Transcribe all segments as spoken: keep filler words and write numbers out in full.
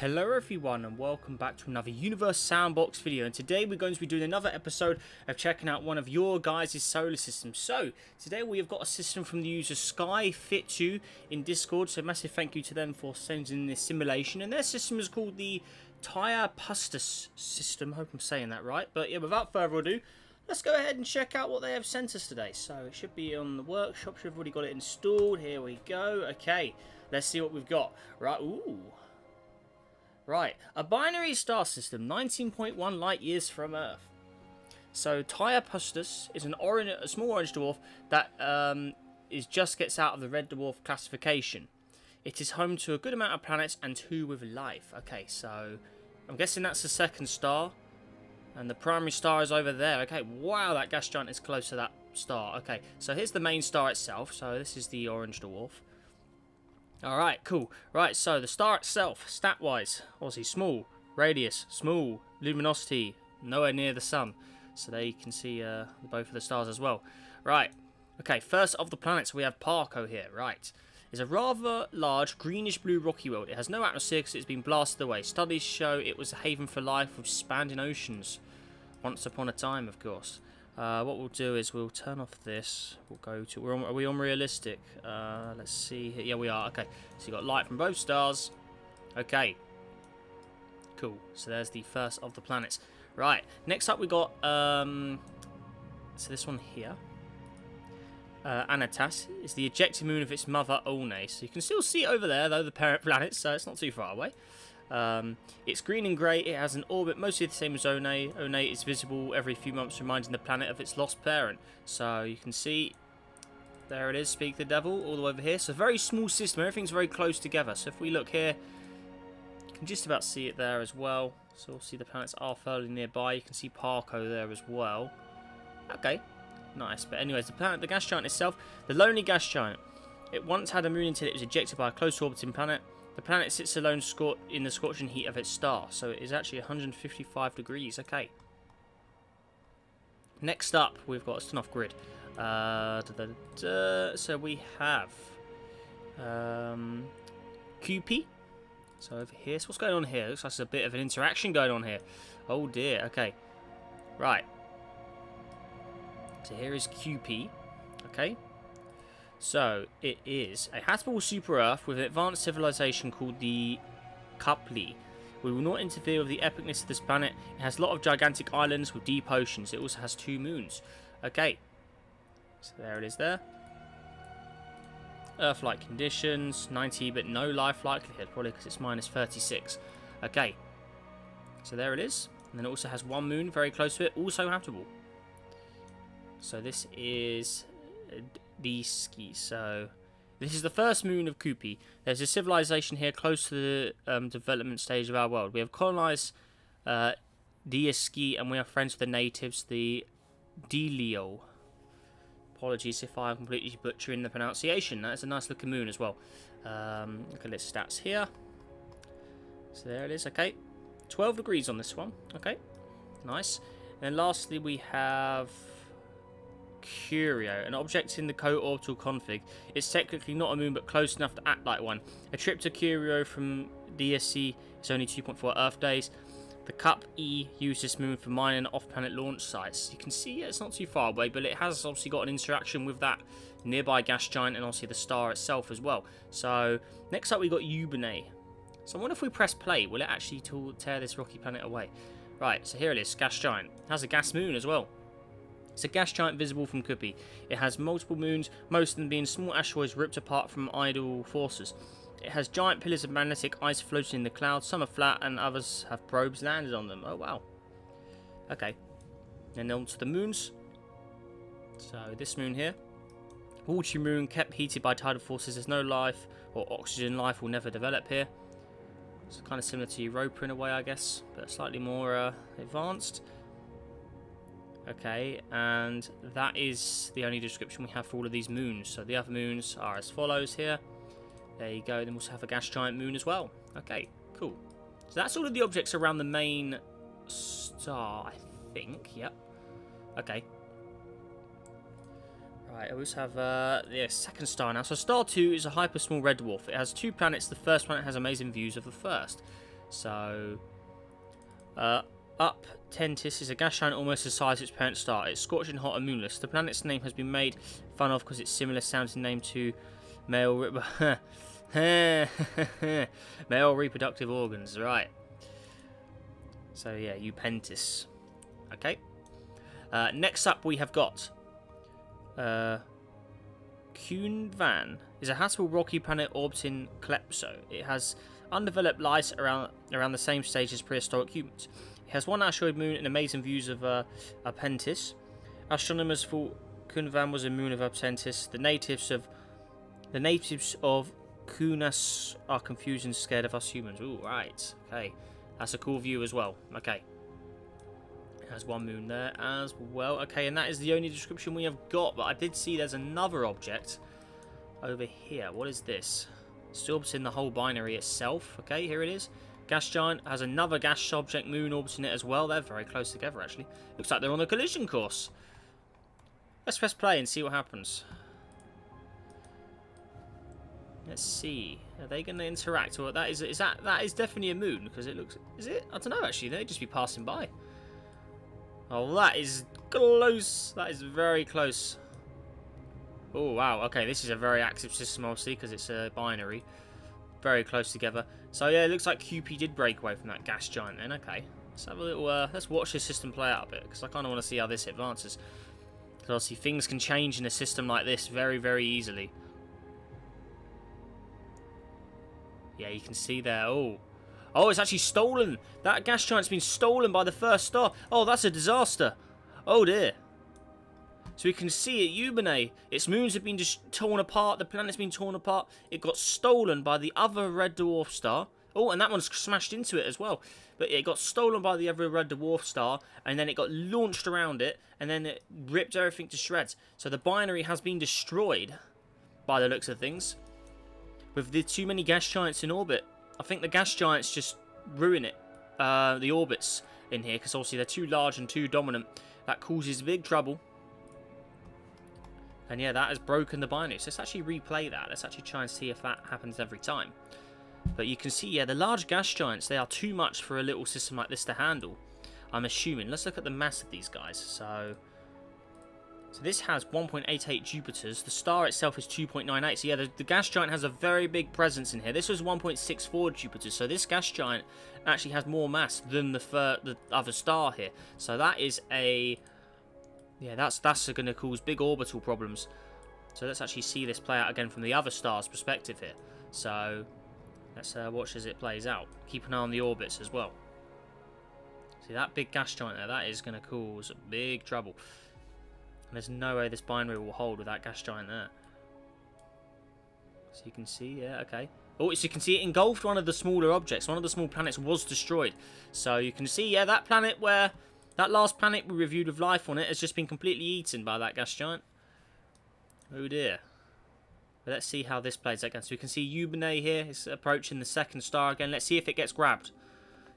Hello everyone and welcome back to another Universe Sandbox video, and today we're going to be doing another episode of checking out one of your guys' solar systems. So today we have got a system from the user SkyFit two in Discord, so massive thank you to them for sending this simulation, and their system is called the Tyopustus system. Hope I'm saying that right, but yeah, without further ado, let's go ahead and check out what they have sent us today. So it should be on the workshop, should have already got it installed. Here we go. Okay, let's see what we've got. Right, ooh. Right, a binary star system, nineteen point one light years from Earth. So Tyopustus is an orange, a small orange dwarf that um, is just gets out of the red dwarf classification. It is home to a good amount of planets and two with life. Okay, so I'm guessing that's the second star, and the primary star is over there. Okay, wow, that gas giant is close to that star. Okay, so here's the main star itself. So this is the orange dwarf. Alright, cool. Right, so the star itself, stat-wise, obviously small, radius, small, luminosity, nowhere near the sun. So there you can see uh, both of the stars as well. Right, okay, first of the planets, we have Parko here, right. It's a rather large, greenish-blue rocky world. It has no atmosphere because it's been blasted away. Studies show it was a haven for life with expanding oceans. Once upon a time, of course. Uh, what we'll do is we'll turn off this. We'll go to. We're on, are we on realistic? Uh, let's see. Here. Yeah, we are. Okay. So you got light from both stars. Okay. Cool. So there's the first of the planets. Right. Next up, we got. Um, so this one here. Uh, Anatas is the ejected moon of its mother Olney. So you can still see it over there, though, the parent planet. So it's not too far away. Um, it's green and grey. It has an orbit mostly the same as One. One is visible every few months, reminding the planet of its lost parent. So you can see, there it is, Speak the Devil, all the way over here. So very small system, everything's very close together. So if we look here, you can just about see it there as well. So we'll see the planets are fairly nearby. You can see Parko there as well. Okay, nice. But anyways, the planet, the gas giant itself, the lonely gas giant. It once had a moon until it was ejected by a close orbiting planet. The planet sits alone in the scorching heat of its star, so it is actually one hundred fifty-five degrees. Okay. Next up, we've got a turn off grid. Uh, da, da, da. So we have um, Kupi. So over here, so what's going on here? Looks like there's a bit of an interaction going on here. Oh dear. Okay. Right. So here is Kupi. Okay. So, it is a habitable super-Earth with an advanced civilization called the Kupli. We will not interfere with the epicness of this planet. It has a lot of gigantic islands with deep oceans. It also has two moons. Okay. So, there it is there. Earth-like conditions, ninety, but no life likelihood, probably because it's minus thirty-six. Okay. So, there it is. And then it also has one moon very close to it, also habitable. So, this is Diaski. So this is the first moon of Kupi. There's a civilization here close to the um, development stage of our world. We have colonized uh, Diaski, and we are friends with the natives, the Delio. Apologies if I'm completely butchering the pronunciation. That is a nice looking moon as well. Um, look at its stats here. So there it is. Okay, twelve degrees on this one. Okay, nice. And lastly, we have Curio, an object in the co-orbital config. It's technically not a moon, but close enough to act like one. A trip to Curio from D S C is only two point four Earth days. The Cup E used this moon for mine and off-planet launch sites. You can see it's not too far away, but it has obviously got an interaction with that nearby gas giant and obviously the star itself as well. So next up we got Ubene. So I wonder if we press play, will it actually tear this rocky planet away? Right, so here it is, gas giant. It has a gas moon as well. It's a gas giant visible from Kupi. It has multiple moons, most of them being small asteroids ripped apart from idle forces. It has giant pillars of magnetic ice floating in the clouds. Some are flat and others have probes landed on them. Oh wow. Okay. And on to the moons. So this moon here. Watery moon kept heated by tidal forces. There's no life or oxygen. Life will never develop here. It's kind of similar to Europa in a way, I guess, but slightly more uh, advanced. Okay, and that is the only description we have for all of these moons. So the other moons are as follows here. There you go. Then we also have a gas giant moon as well. Okay, cool. So that's all of the objects around the main star, I think. Yep. Okay. Right, I also have uh, the second star now. So star two is a hyper small red dwarf. It has two planets. The first planet has amazing views of the first. So, uh, up Apentis is a gas giant almost the size of its parent star. It's scorching hot and moonless. The planet's name has been made fun of because it's similar sounding name to male re male reproductive organs, right? So yeah, Apentis. Okay. Uh, next up, we have got uh, Kunvan. Is a habitable rocky planet orbiting Klepso. It has undeveloped life around around the same stage as prehistoric humans. It has one asteroid moon and amazing views of uh, Apentis. Astronomers thought Kunvan was a moon of Apentis. The natives of the natives of Kunas are confused and scared of us humans. Ooh, right. Okay, that's a cool view as well. Okay, it has one moon there as well. Okay, and that is the only description we have got. But I did see there's another object over here. What is this? Still orbiting the whole binary itself. Okay, here it is. Gas giant has another gas object moon orbiting it as well. They're very close together, actually. Looks like they're on a collision course. Let's press play and see what happens. Let's see. Are they going to interact? Or that is is that that is definitely a moon because it looks. Is it? I don't know. Actually, they'd just be passing by. Oh, that is close. That is very close. Oh wow. Okay, this is a very active system, obviously, because it's a binary. Very close together. So yeah, it looks like Kupi did break away from that gas giant then. Okay, let's have a little uh, let's watch this system play out a bit, because I kind of want to see how this advances, because obviously things can change in a system like this very very easily. Yeah, you can see there. Oh, oh, it's actually stolen. That gas giant's been stolen by the first star. Oh, that's a disaster. Oh dear. So we can see at Ubene, its moons have been just torn apart, the planet's been torn apart, it got stolen by the other red dwarf star. Oh, and that one's smashed into it as well. But it got stolen by the other red dwarf star, and then it got launched around it, and then it ripped everything to shreds. So the binary has been destroyed, by the looks of things. With the too many gas giants in orbit. I think the gas giants just ruin it, uh, the orbits in here, because obviously they're too large and too dominant. That causes big trouble. And yeah, that has broken the binary. So let's actually replay that. Let's actually try and see if that happens every time. But you can see, yeah, the large gas giants, they are too much for a little system like this to handle, I'm assuming. Let's look at the mass of these guys. So, so this has one point eight eight Jupiters. The star itself is two point nine eight. So yeah, the, the gas giant has a very big presence in here. This was one point six four Jupiters. So this gas giant actually has more mass than the, the other star here. So that is a... yeah, that's that's going to cause big orbital problems. So let's actually see this play out again from the other star's perspective here. So let's uh, watch as it plays out. Keep an eye on the orbits as well. See that big gas giant there? That is going to cause big trouble. And there's no way this binary will hold with that gas giant there. So you can see, yeah, okay. Oh, so you can see it engulfed one of the smaller objects. One of the small planets was destroyed. So you can see, yeah, that planet where... that last planet we reviewed with life on it has just been completely eaten by that gas giant. Oh dear. But let's see how this plays out again. So we can see Ubene here is approaching the second star again. Let's see if it gets grabbed.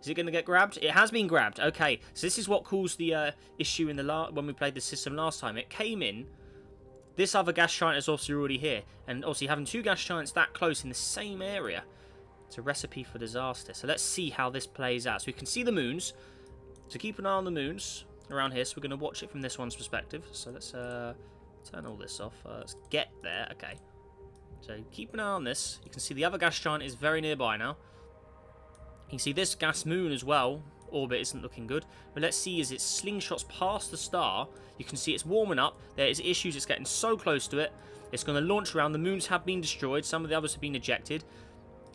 Is it going to get grabbed? It has been grabbed. Okay, so this is what caused the uh, issue in the la when we played the system last time. It came in. This other gas giant is obviously already here. And obviously having two gas giants that close in the same area, it's a recipe for disaster. So let's see how this plays out. So we can see the moons. So keep an eye on the moons around here. So we're going to watch it from this one's perspective. So let's uh, turn all this off. Uh, let's get there. Okay. So keep an eye on this. You can see the other gas giant is very nearby now. You can see this gas moon as well. Orbit isn't looking good. But let's see as it slingshots past the star. You can see it's warming up. There is issues. It's getting so close to it. It's going to launch around. The moons have been destroyed. Some of the others have been ejected.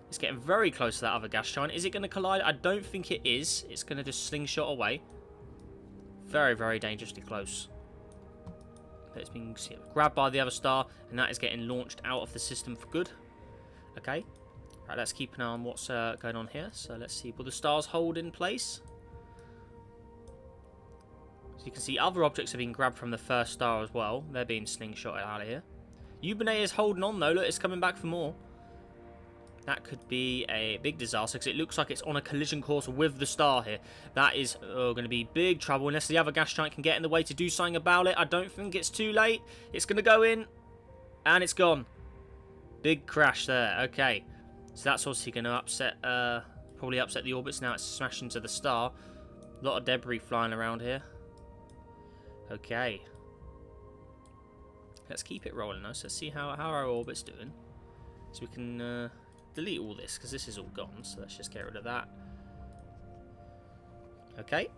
It's getting very close to that other gas giant. Is it going to collide? I don't think it is. It's going to just slingshot away. Very, very dangerously close. But it's been grabbed by the other star, and that is getting launched out of the system for good. Okay. Right, let's keep an eye on what's uh, going on here. So let's see. Will the stars hold in place? So you can see other objects have been grabbed from the first star as well. They're being slingshotted out of here. Ubene is holding on, though. Look, it's coming back for more. That could be a big disaster because it looks like it's on a collision course with the star here. That is oh, going to be big trouble unless the other gas giant can get in the way to do something about it. I don't think it's too late. It's going to go in and it's gone. Big crash there. Okay. So that's obviously going to upset uh, Probably upset the orbits, now it's smashed into the star. A lot of debris flying around here. Okay. Let's keep it rolling though, so let's see how, how our orbit's doing. So we can uh, delete all this, because this is all gone, so let's just get rid of that. Okay.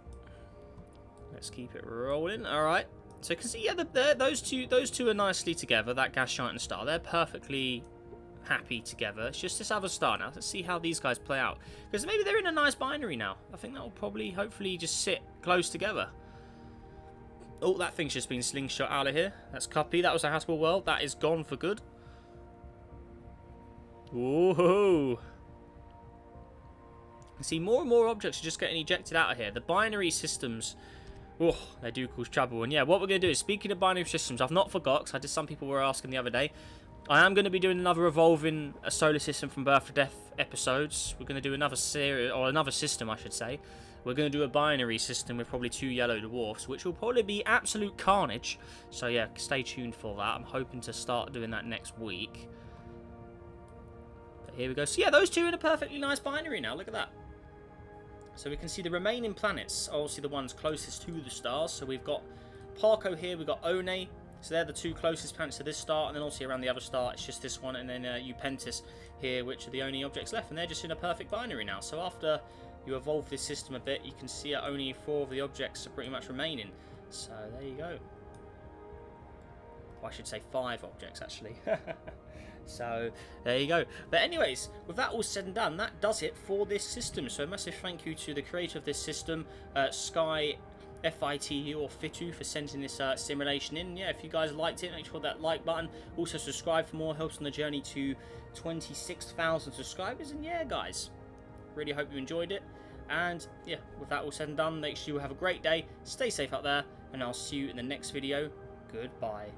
Let's keep it rolling. Alright. So you can see, yeah, the, those two those two are nicely together, that gas giant and star. They're perfectly happy together. It's just this other star now. Let's see how these guys play out. Because maybe they're in a nice binary now. I think that will probably, hopefully, just sit close together. Oh, that thing's just been slingshot out of here. That's Kupi. That was a Haswell world. That is gone for good. Whoa. See, more and more objects are just getting ejected out of here. The binary systems, oh, they do cause trouble. And yeah, what we're going to do is, speaking of binary systems, I've not forgot, because I did, some people were asking the other day, I am going to be doing another Evolving a Solar System from Birth to Death episodes. We're going to do another series, or another system, I should say. We're going to do a binary system with probably two yellow dwarfs, which will probably be absolute carnage. So yeah, stay tuned for that. I'm hoping to start doing that next week. But here we go. So yeah, those two are in a perfectly nice binary now. Look at that. So we can see the remaining planets, obviously the ones closest to the stars. So we've got Parko here, we've got Olney. So they're the two closest planets to this star. And then obviously around the other star, it's just this one. And then uh, Apentis here, which are the only objects left. And they're just in a perfect binary now. So after you evolve this system a bit, you can see that only four of the objects are pretty much remaining. So there you go. Well, I should say five objects, actually. So there you go. But anyways, with that all said and done, that does it for this system. So a massive thank you to the creator of this system, uh, Sky F I T U or F I T U, for sending this uh, simulation in. Yeah, if you guys liked it, make sure that like button. Also subscribe for more. Helps on the journey to twenty-six thousand subscribers. And yeah, guys, really hope you enjoyed it. And yeah, with that all said and done, make sure you have a great day. Stay safe out there, and I'll see you in the next video. Goodbye.